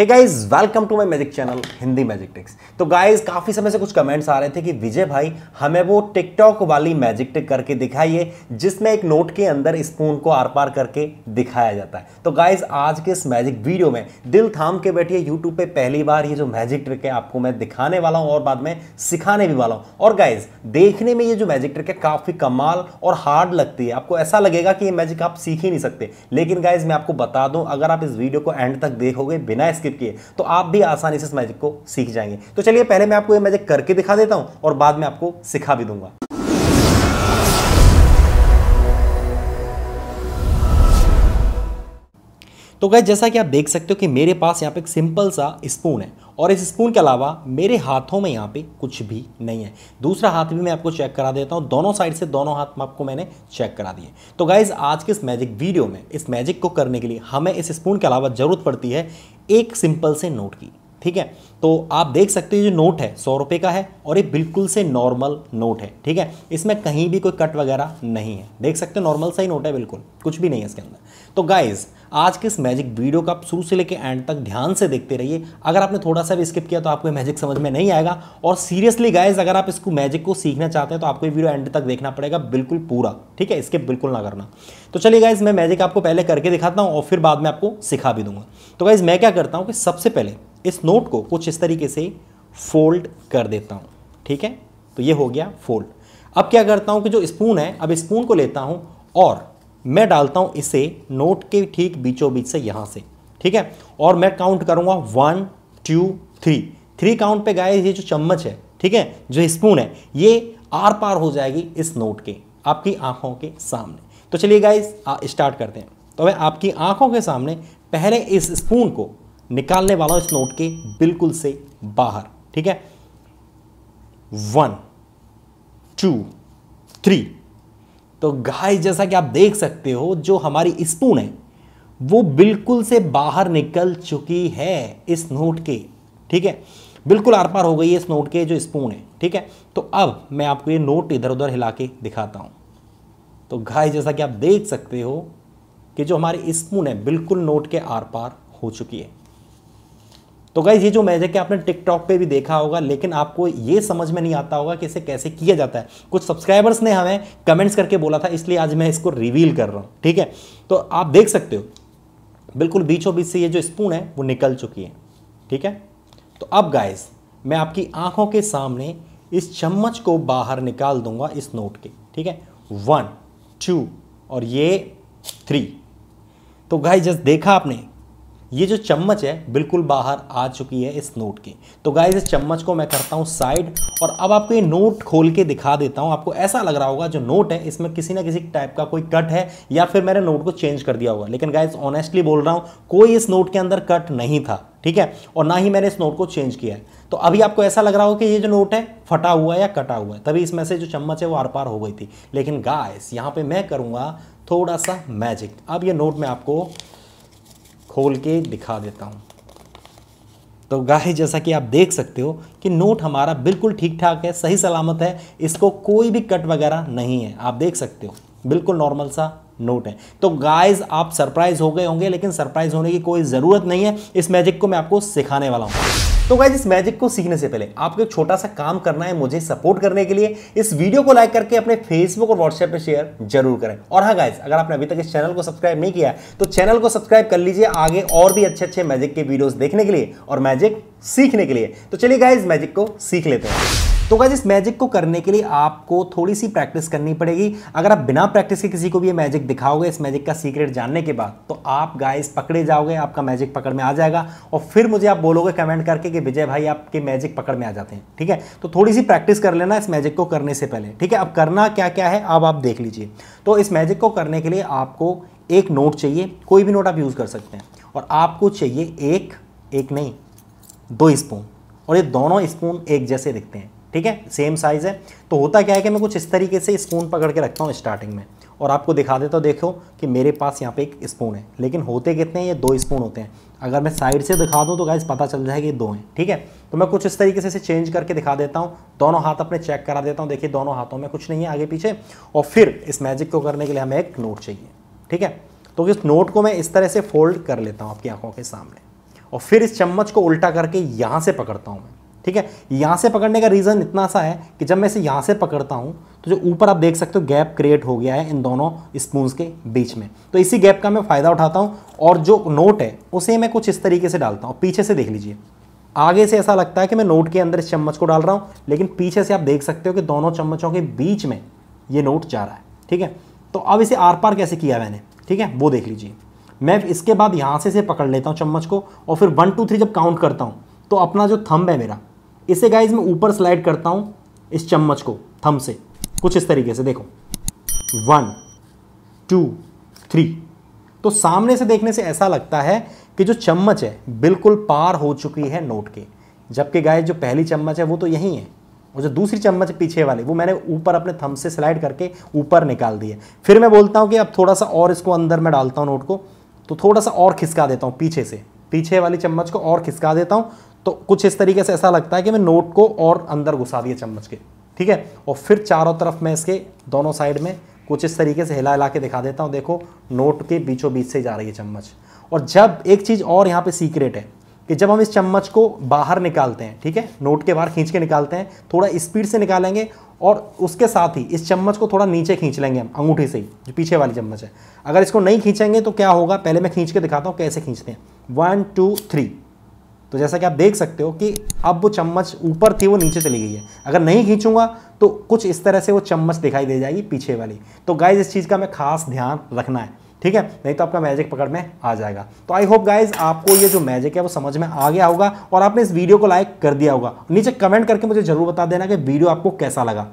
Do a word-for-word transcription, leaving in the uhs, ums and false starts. Hey guys welcome to my magic channel Hindi magic tricks. तो guys काफ़ी समय से कुछ कमेंट्स आ रहे थे कि विजय भाई हमें वो टिकटॉक वाली मैजिक ट्रिक करके दिखाइए जिसमें एक नोट के अंदर स्पून को आर पार करके दिखाया जाता है। तो गाइज आज के इस मैजिक वीडियो में दिल थाम के बैठिए, यूट्यूब पे पहली बार ये जो मैजिक ट्रिक है आपको मैं दिखाने वाला हूँ और बाद में सिखाने भी वाला हूँ। और गाइज देखने में ये जो मैजिक ट्रिक है काफ़ी कमाल और हार्ड लगती है, आपको ऐसा लगेगा कि ये मैजिक आप सीख ही नहीं सकते। लेकिन गाइज मैं आपको बता दूँ, अगर आप इस वीडियो को एंड तक देखोगे बिना किए तो आप भी आसानी से इस मैजिक को सीख जाएंगे। तो चलिए पहले मैं आपको ये मैजिक करके दिखा देता हूं और बाद में आपको सिखा भी दूंगा। तो गाइस जैसा कि आप देख सकते हो कि मेरे पास यहाँ पे एक सिंपल सा स्पून है और इस स्पून के अलावा मेरे हाथों में यहाँ पे कुछ भी नहीं है। दूसरा हाथ भी मैं आपको चेक करा देता हूँ, दोनों साइड से दोनों हाथ आपको मैंने चेक करा दिए। तो गाइस आज के इस मैजिक वीडियो में इस मैजिक को करने के लिए हमें इस स्पून के अलावा ज़रूरत पड़ती है एक सिंपल से नोट की, ठीक है। तो आप देख सकते हो ये जो नोट है सौ रुपये का है और ये बिल्कुल से नॉर्मल नोट है, ठीक है। इसमें कहीं भी कोई कट वगैरह नहीं है, देख सकते हो नॉर्मल सा ही नोट है, बिल्कुल कुछ भी नहीं है इसके अंदर। तो गाइज़ आज के इस मैजिक वीडियो का आप शुरू से लेकर एंड तक ध्यान से देखते रहिए। अगर आपने थोड़ा सा भी स्किप किया तो आपको ये मैजिक समझ में नहीं आएगा। और सीरियसली गाइज अगर आप इसको मैजिक को सीखना चाहते हैं तो आपको ये वीडियो एंड तक देखना पड़ेगा, बिल्कुल पूरा, ठीक है, स्किप बिल्कुल ना करना। तो चलिए गाइज मैं मैजिक आपको पहले करके दिखाता हूँ और फिर बाद में आपको सिखा भी दूंगा। तो गाइज मैं क्या करता हूँ कि सबसे पहले इस नोट को कुछ इस तरीके से फोल्ड कर देता हूँ, ठीक है। तो ये हो गया फोल्ड। अब क्या करता हूँ कि जो स्पून है, अब स्पून को लेता हूँ और मैं डालता हूँ इसे नोट के ठीक बीचों बीच से, यहाँ से, ठीक है। और मैं काउंट करूँगा one two three three count पे गाइस ये जो चम्मच है, ठीक है, जो स्पून है, ये आर पार हो जाएगी इस नोट के, आपकी आँखों के सामने। तो चलिए गाइस स्टार्ट करते हैं। तो मैं आपकी आँखों के सामने पहले इस स्पून को निकालने वाला हूँ इस नोट के बिल्कुल से बाहर, ठीक है। One two three. तो गाइस जैसा कि आप देख सकते हो जो हमारी स्पून है वो बिल्कुल से बाहर निकल चुकी है इस नोट के, ठीक है, बिल्कुल आर पार हो गई है इस नोट के जो स्पून है, ठीक है। तो अब मैं आपको ये नोट इधर उधर हिला के दिखाता हूँ। तो गाइस जैसा कि आप देख सकते हो कि जो हमारी स्पून है बिल्कुल नोट के आर पार हो चुकी है। तो गाइज ये जो मैजिक है आपने टिकटॉक पे भी देखा होगा, लेकिन आपको ये समझ में नहीं आता होगा कि इसे कैसे किया जाता है। कुछ सब्सक्राइबर्स ने हमें कमेंट्स करके बोला था, इसलिए आज मैं इसको रिवील कर रहा हूँ, ठीक है। तो आप देख सकते हो बिल्कुल बीचों बीच से ये जो स्पून है वो निकल चुकी है, ठीक है। तो अब गाइज मैं आपकी आंखों के सामने इस चम्मच को बाहर निकाल दूंगा इस नोट के, ठीक है। वन टू और ये थ्री। तो गाइज जस्ट देखा आपने ये जो चम्मच है बिल्कुल बाहर आ चुकी है इस नोट के। तो गाइज इस चम्मच को मैं करता हूँ साइड और अब आपको ये नोट खोल के दिखा देता हूँ। आपको ऐसा लग रहा होगा जो नोट है इसमें किसी ना किसी टाइप का कोई कट है या फिर मैंने नोट को चेंज कर दिया होगा, लेकिन गाइज ऑनेस्टली बोल रहा हूँ कोई इस नोट के अंदर कट नहीं था, ठीक है, और ना ही मैंने इस नोट को चेंज किया है। तो अभी आपको ऐसा लग रहा हो कि ये जो नोट है फटा हुआ है या कटा हुआ है, तभी इसमें से जो चम्मच है वो आर पार हो गई थी। लेकिन गाइज यहाँ पर मैं करूँगा थोड़ा सा मैजिक। अब ये नोट मैं आपको खोल के दिखा देता हूँ। तो गाइस जैसा कि आप देख सकते हो कि नोट हमारा बिल्कुल ठीक ठाक है, सही सलामत है, इसको कोई भी कट वगैरह नहीं है, आप देख सकते हो बिल्कुल नॉर्मल सा नोट है। तो गाइस आप सरप्राइज हो गए होंगे, लेकिन सरप्राइज होने की कोई ज़रूरत नहीं है, इस मैजिक को मैं आपको सिखाने वाला हूँ। तो गाइस इस मैजिक को सीखने से पहले आपको एक छोटा सा काम करना है मुझे सपोर्ट करने के लिए। इस वीडियो को लाइक करके अपने फेसबुक और व्हाट्सएप पे शेयर जरूर करें। और हाँ गाइस अगर आपने अभी तक इस चैनल को सब्सक्राइब नहीं किया है तो चैनल को सब्सक्राइब कर लीजिए, आगे और भी अच्छे अच्छे मैजिक के वीडियोस देखने के लिए और मैजिक सीखने के लिए। तो चलिए गाइस मैजिक को सीख लेते हैं। तो गाइस इस मैजिक को करने के लिए आपको थोड़ी सी प्रैक्टिस करनी पड़ेगी। अगर आप बिना प्रैक्टिस के किसी को भी ये मैजिक दिखाओगे इस मैजिक का सीक्रेट जानने के बाद, तो आप गाइस पकड़े जाओगे, आपका मैजिक पकड़ में आ जाएगा और फिर मुझे आप बोलोगे कमेंट करके कि विजय भाई आपके मैजिक पकड़ में आ जाते हैं, ठीक है। तो थोड़ी सी प्रैक्टिस कर लेना इस मैजिक को करने से पहले, ठीक है। अब करना क्या क्या है अब आप देख लीजिए। तो इस मैजिक को करने के लिए आपको एक नोट चाहिए, कोई भी नोट आप यूज़ कर सकते हैं, और आपको चाहिए एक एक नहीं दो स्पून, और ये दोनों स्पून एक जैसे दिखते हैं, ठीक है, सेम साइज़ है। तो होता क्या है कि मैं कुछ इस तरीके से स्पून पकड़ के रखता हूँ स्टार्टिंग में और आपको दिखा देता हूँ। देखो कि मेरे पास यहाँ पे एक स्पून है, लेकिन होते कितने हैं, ये दो स्पून होते हैं। अगर मैं साइड से दिखा दूँ तो गाइस पता चल जाएगा ये दो हैं, ठीक है। तो मैं कुछ इस तरीके से इसे चेंज करके दिखा देता हूँ, दोनों हाथ अपने चेक करा देता हूँ, देखिए दोनों हाथों में कुछ नहीं है आगे पीछे। और फिर इस मैजिक को करने के लिए हमें एक नोट चाहिए, ठीक है। तो इस नोट को मैं इस तरह से फोल्ड कर लेता हूँ आपकी आँखों के सामने और फिर इस चम्मच को उल्टा करके यहाँ से पकड़ता हूँ मैं, ठीक है। यहाँ से पकड़ने का रीज़न इतना सा है कि जब मैं इसे यहाँ से पकड़ता हूँ तो जो ऊपर आप देख सकते हो गैप क्रिएट हो गया है इन दोनों स्पून्स के बीच में, तो इसी गैप का मैं फ़ायदा उठाता हूँ और जो नोट है उसे मैं कुछ इस तरीके से डालता हूँ। पीछे से देख लीजिए, आगे से ऐसा लगता है कि मैं नोट के अंदर इस चम्मच को डाल रहा हूँ, लेकिन पीछे से आप देख सकते हो कि दोनों चम्मचों के बीच में ये नोट जा रहा है, ठीक है। तो अब इसे आर पार कैसे किया मैंने, ठीक है, वो देख लीजिए। मैं इसके बाद यहाँ से इसे पकड़ लेता हूँ चम्मच को और फिर वन टू थ्री जब काउंट करता हूँ तो अपना जो थंब है मेरा, इसे गाइस मैं ऊपर स्लाइड करता हूँ इस चम्मच को थंब से, कुछ इस तरीके से देखो, वन टू थ्री। तो सामने से देखने से ऐसा लगता है कि जो चम्मच है बिल्कुल पार हो चुकी है नोट के, जबकि गाइस जो पहली चम्मच है वो तो यहीं है और जो दूसरी चम्मच पीछे वाली वो मैंने ऊपर अपने थंब से स्लाइड करके ऊपर निकाल दी है। फिर मैं बोलता हूँ कि अब थोड़ा सा और इसको अंदर मैं डालता हूँ नोट को, तो थोड़ा सा और खिसका देता हूँ पीछे से, पीछे वाली चम्मच को और खिसका देता हूँ, तो कुछ इस तरीके से ऐसा लगता है कि मैं नोट को और अंदर घुसा दिया चम्मच के, ठीक है। और फिर चारों तरफ मैं इसके दोनों साइड में कुछ इस तरीके से हिला हिला के दिखा देता हूँ, देखो नोट के बीचों बीच से जा रही है चम्मच। और जब एक चीज़ और यहाँ पे सीक्रेट है कि जब हम इस चम्मच को बाहर निकालते हैं, ठीक है, नोट के बाहर खींच के निकालते हैं, थोड़ा स्पीड से निकालेंगे और उसके साथ ही इस चम्मच को थोड़ा नीचे खींच लेंगे हम अंगूठी से ही, जो पीछे वाली चम्मच है। अगर इसको नहीं खींचेंगे तो क्या होगा, पहले मैं खींच के दिखाता हूँ कैसे खींचते हैं, वन टू थ्री। तो जैसा कि आप देख सकते हो कि अब वो चम्मच ऊपर थी वो नीचे चली गई है। अगर नहीं खींचूंगा तो कुछ इस तरह से वो चम्मच दिखाई दे जाएगी पीछे वाली। तो गाइज इस चीज़ का हमें खास ध्यान रखना है, ठीक है, नहीं तो आपका मैजिक पकड़ में आ जाएगा। तो आई होप गाइज आपको ये जो मैजिक है वो समझ में आ गया होगा और आपने इस वीडियो को लाइक कर दिया होगा। नीचे कमेंट करके मुझे जरूर बता देना कि वीडियो आपको कैसा लगा।